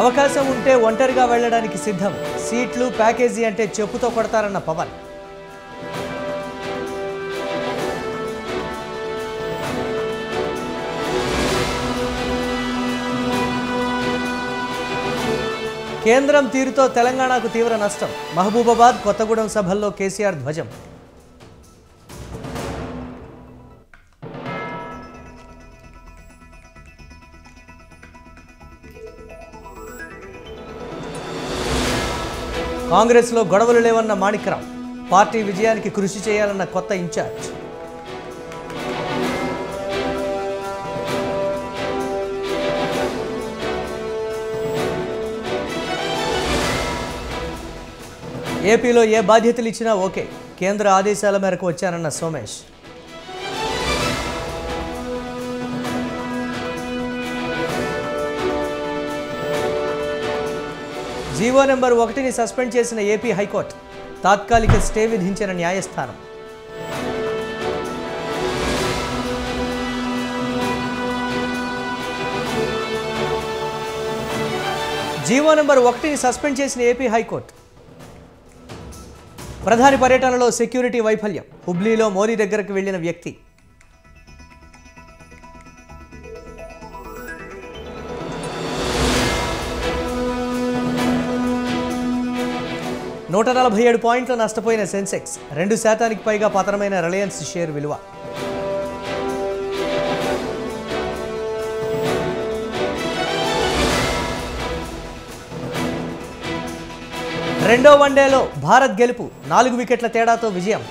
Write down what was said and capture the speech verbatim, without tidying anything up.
అవకాశం ఉంటే ఒంటరిగా వెళ్ళడానికి సిద్ధం సీట్లు ప్యాకేజీ అంటే చెప్పుతో కొడతారన్న పవన్ కేంద్రం తీరుతో తెలంగాణకు తీవ్ర నష్టం మహబూబాబాద్ కొత్తగూడెం సభల్లో కేసీఆర్ ధ్వజం कांग्रेस लो गड़वलु लेवन्न माणिकराव पार्टी विजयानिकी कृषि चेयालन्न कोत्त इंचार्ज ఏపీలో ఏ బాధ్యతలు ఇచ్చినా ఓకే కేంద్ర ఆదేశాల మేరకు వచ్చారన్న సోమేష్ जीवो नंबर ఒకటి ని సస్పెండ్ చేసిన ఏపీ హైకోర్టు తాత్కాలిక స్టే విధించిన న్యాయస్థానం జీవో नंबर ఒకటి ని సస్పెండ్ చేసిన ఏపీ హైకోర్టు ప్రధాని పర్యటనలో సెక్యూరిటీ వైఫల్యం హుబ్లీలో మోరీ దగ్గరికి వెళ్ళిన వ్యక్తి నూట నలభై ఏడు పాయింట్ల నష్టపోయిన సెన్సెక్స్ రెండు శాతానికి పైగా పతనమైన రిలయన్స్ షేర్ విలువ రెండో వన్డేలో భారత్ గెలుపు నాలుగు వికెట్ల తేడాతో విజయం